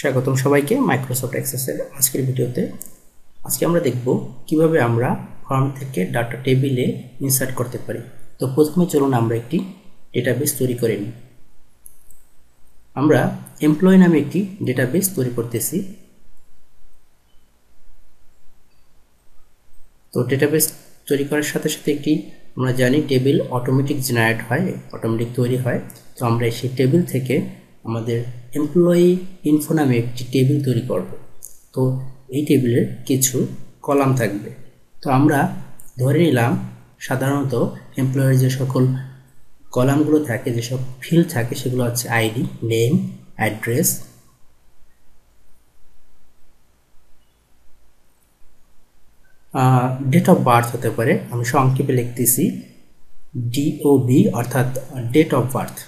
स्वागतम सबाइके माइक्रोसफ्ट एक्सेसের আজকের ভিডিওতে আজকে আমরা দেখব কিভাবে আমরা ফর্ম থেকে ডাটা টেবিলে ইনসার্ট করতে পারি। তো প্রথমে চলুন আমরা একটি ডেটাবেস তৈরি করে নিই। আমরা এমপ্লয়ি নামে একটি ডেটাবেস তৈরি করতেছি। তো ডেটাবেস তৈরি করার সাথে সাথে একটি আমরা জানি টেবিল অটোমেটিক জেনারেট হয়, অটোমেটিক তৈরি হয়। তো আমরা সেই টেবিল থেকে আমাদের এমপ্লয়ি ইনফো নামে একটি টেবিল তৈরি করব। তো এই টেবিলের কিছু কলাম থাকবে। তো আমরা ধরে নিলাম সাধারণত এমপ্লয়ের যে সকল কলামগুলো থাকে, যেসব ফিল্ড থাকে সেগুলো হচ্ছে ID, name, address, date of birth হতে পারে। আমি সংক্ষেপে লিখতেছি ডিওবি অর্থাৎ ডেট অফ বার্থ।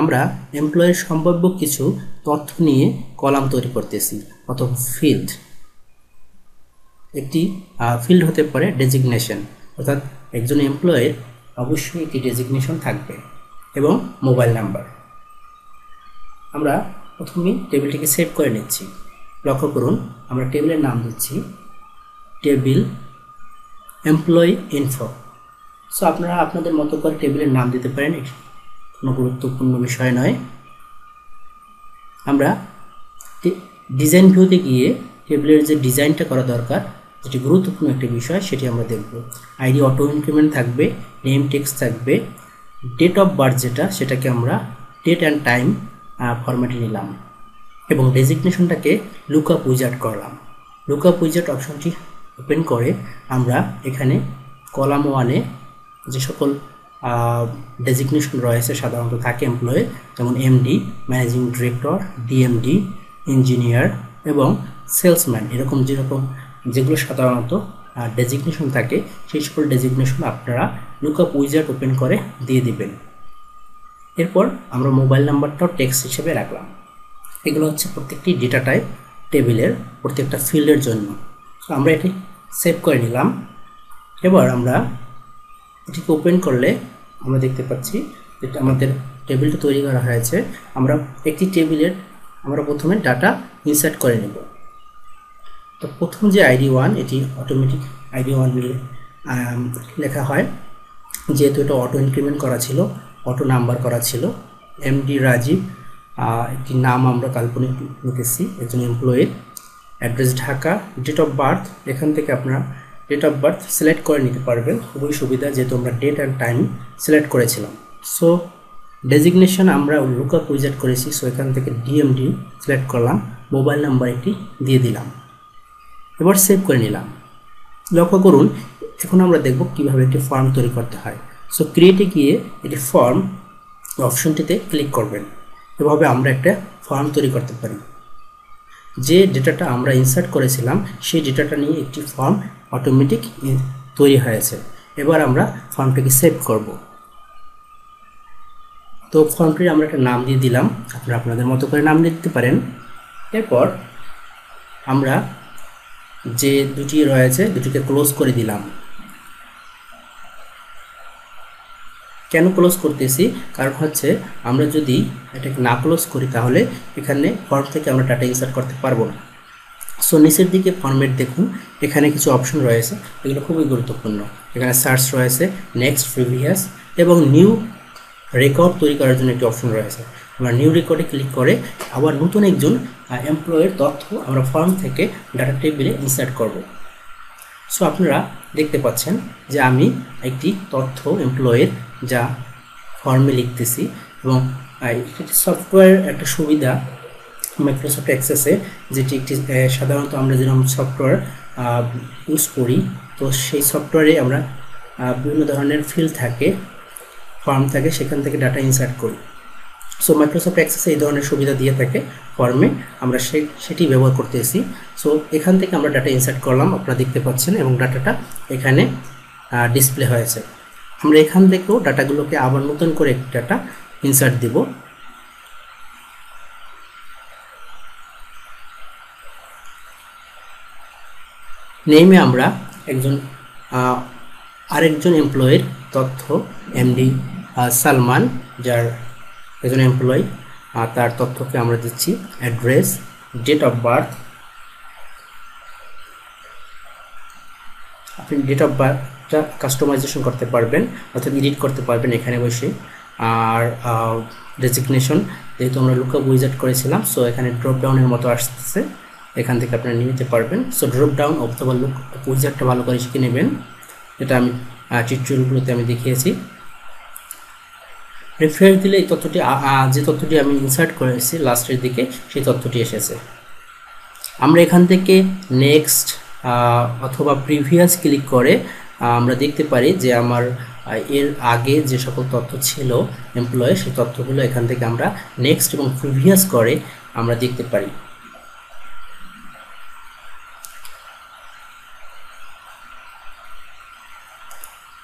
আমরা এমপ্লয়ের সম্ভাব্য কিছু তথ্য নিয়ে কলাম তৈরি করতেছি অথবা ফিল্ড। একটি ফিল্ড হতে পারে ডেজিগনেশন, অর্থাৎ একজন এমপ্লয়ের অবশ্যই একটি ডেজিগনেশন থাকবে এবং মোবাইল নাম্বার। আমরা প্রথমে টেবিলটিকে সেভ করে নিচ্ছি। লক্ষ্য করুন আমরা টেবিলের নাম দিচ্ছি টেবিল এমপ্লয়ি ইনফো। সো আপনারা আপনাদের মতো করে টেবিলের নাম দিতে পারেন, কোনো গুরুত্বপূর্ণ বিষয় নয়। আমরা ডিজাইন ভিউতে গিয়ে টেবিলের যে ডিজাইনটা করা দরকার, যেটি গুরুত্বপূর্ণ একটি বিষয়, সেটি আমরা দেখব। আইডি অটো ইনক্রিমেন্ট থাকবে, নেম টেক্সট থাকবে, ডেট অফ বার্থ যেটা সেটাকে আমরা ডেট অ্যান্ড টাইম ফরম্যাটে নিলাম এবং ডেজিগনেশনটাকে লুকআপ উইজার্ড করলাম। লুকআপ উইজার্ড অপশনটি ওপেন করে আমরা এখানে কলাম ওয়ানে যে সকল ডেজিগনেশন রয়েছে সাধারণত থাকে এমপ্লয়ের, যেমন MD, managing director, DMD, engineer এবং সেলসম্যান, এরকম যেরকম যেগুলো সাধারণত ডেজিগনেশন থাকে সেই সকল ডেজিগনেশন আপনারা লুকআপ উইজার্ড ওপেন করে দিয়ে দিবেন। এরপর আমরা মোবাইল নাম্বারটাও টেক্সট হিসেবে রাখলাম। এগুলো হচ্ছে প্রত্যেকটি ডেটা টাইপ টেবিলের প্রত্যেকটা ফিল্ডের জন্য। তো আমরা এটি সেভ করে নিলাম। এবার আমরা এটিকে ওপেন করলে আমরা দেখতে পাচ্ছি যেটা আমাদের টেবিলটা তৈরি করা হয়েছে। আমরা একটি টেবিলের আমরা প্রথমে ডাটা ইনসার্ট করে নেব। তো প্রথম যে আইডি ওয়ান, এটি অটোমেটিক আইডি ওয়ান লেখা হয়, যেহেতু এটা অটো ইনক্রিমেন্ট করা ছিল, অটো নাম্বার করা ছিল। এমডি রাজীব, একটি নাম আমরা কাল্পনিক লিখেছি একজন এমপ্লয়ের। Address Dhaka, date of birth, এখান থেকে আপনারা ডেট অফ বার্থ সিলেক্ট করে নিতে পারবেন, খুবই সুবিধা, যেহেতু আমরা ডেট অ্যান্ড টাইম সিলেক্ট করেছিলাম। সো ডেজিগনেশন আমরা লুকআপ উইজার্ড করেছি, সো এখান থেকে ডিএমডি সিলেক্ট করলাম, মোবাইল নাম্বার একটি দিয়ে দিলাম, এবার সেভ করে নিলাম। লক্ষ্য করুন এখন আমরা দেখব কীভাবে একটি ফর্ম তৈরি করতে হয়। সো ক্রিয়েটে গিয়ে এটি ফর্ম অপশনটিতে ক্লিক করবেন। এভাবে আমরা একটা ফর্ম তৈরি করতে পারি। যে ডেটাটা আমরা ইনসার্ট করেছিলাম সেই ডেটাটা নিয়ে একটি ফর্ম অটোমেটিক তৈরি হয়েছে। এবার আমরা ফর্মটাকে সেভ করব। তো ফর্মটির আমরা একটা নাম দিয়ে দিলাম, আপনারা আপনাদের মতো করে নাম দিতে পারেন। এরপর আমরা যে দুটি রয়েছে দুটিকে ক্লোজ করে দিলাম। কেন ক্লোজ করতেছি? কারণ হচ্ছে আমরা যদি এটাকে না ক্লোজ করি তাহলে এখানে ফর্ম থেকে আমরা ডাটা ইনসার্ট করতে পারবো না। সো নিচের দিকে ফর্মেট দেখুন, এখানে কিছু অপশন রয়েছে, এগুলো খুবই গুরুত্বপূর্ণ। এখানে সার্চ রয়েছে, নেক্সট, প্রিভিয়াস এবং নিউ রেকর্ড তৈরি করার জন্য একটি অপশন রয়েছে। আমরা নিউ রেকর্ডে ক্লিক করে আবার নতুন একজন এমপ্লয়ের তথ্য আমরা ফর্ম থেকে ডাটা টেবিলে ইনসার্ট করব। সো আপনারা দেখতে পাচ্ছেন যে আমি একটি তথ্য এমপ্লয়ের যা ফর্মে লিখতেছি এবং সফটওয়্যার একটা সুবিধা মাইক্রোসফট অ্যাক্সেসে, যেটি একটি সাধারণত আমরা যেরকম সফটওয়্যার ইউজ করি, তো সেই সফটওয়্যারে আমরা বিভিন্ন ধরনের ফিল্ড থাকে, ফর্ম থাকে, সেখান থেকে ডাটা ইনসার্ট করি। সো মাইক্রোসফট অ্যাক্সেসে এই ধরনের সুবিধা দিয়ে থাকে ফর্মে, আমরা সেটি ব্যবহার করতেছি। সো এখান থেকে আমরা ডাটা ইনসার্ট করলাম, আপনারা দেখতে পাচ্ছেন, এবং ডাটাটা এখানে ডিসপ্লে হয়েছে। আমরা এখান থেকেও ডাটাগুলোকে আবার নতুন করে একটি ডাটা ইনসার্ট দেব। নেমে আমরা একজন আরেকজন এমপ্লয়ের তথ্য এমডি সালমান যার একজন এমপ্লয়ি তার তথ্যকে আমরা দিচ্ছি অ্যাড্রেস, ডেট অফ বার্থ। আপনি ডেট অফ বার্থটা কাস্টমাইজেশন করতে পারবেন অর্থাৎ এডিট করতে পারবেন এখানে বসে। আর ডেজিগনেশন যেহেতু আমরা লুকআপ উইজার্ড করেছিলাম সো এখানে ড্রপ ডাউনের মতো আসতেছে, এখান থেকে আপনারা নিয়ে নিতে পারবেন। সো ড্রপ ডাউন অথবা লুকআপ উইজার্ডটা ভালো করে শিখে নেবেন, এটা আমি টিউটোরিয়ালগুলোতে আমি দেখিয়েছি। রিফ্রেশ দিলে এই তথ্যটি যে তথ্যটি আমি ইনসার্ট করেছি লাস্টের দিকে সেই তথ্যটি এসেছে। আমরা এখান থেকে নেক্সট অথবা প্রিভিয়াস ক্লিক করে আমরা দেখতে পারি যে আমার এর আগে যে সকল তথ্য ছিল এমপ্লয়ি সেই তথ্যগুলো এখান থেকে আমরা নেক্সট এবং প্রিভিয়াস করে আমরা দেখতে পারি।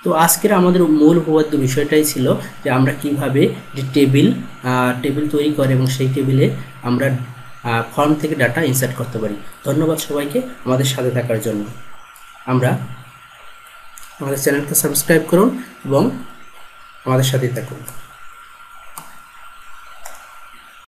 তো আজকের আমাদের মূল উপপাদ্য বিষয়টাই ছিল যে আমরা কিভাবে যে টেবিল তৈরি করে এবং সেই টেবিলে আমরা ফর্ম থেকে ডাটা ইনসার্ট করতে পারি। ধন্যবাদ সবাইকে আমাদের সাথে থাকার জন্য। আমরা আমাদের চ্যানেলকে সাবস্ক্রাইব করুন এবং আমাদের সাথেই থাকুন।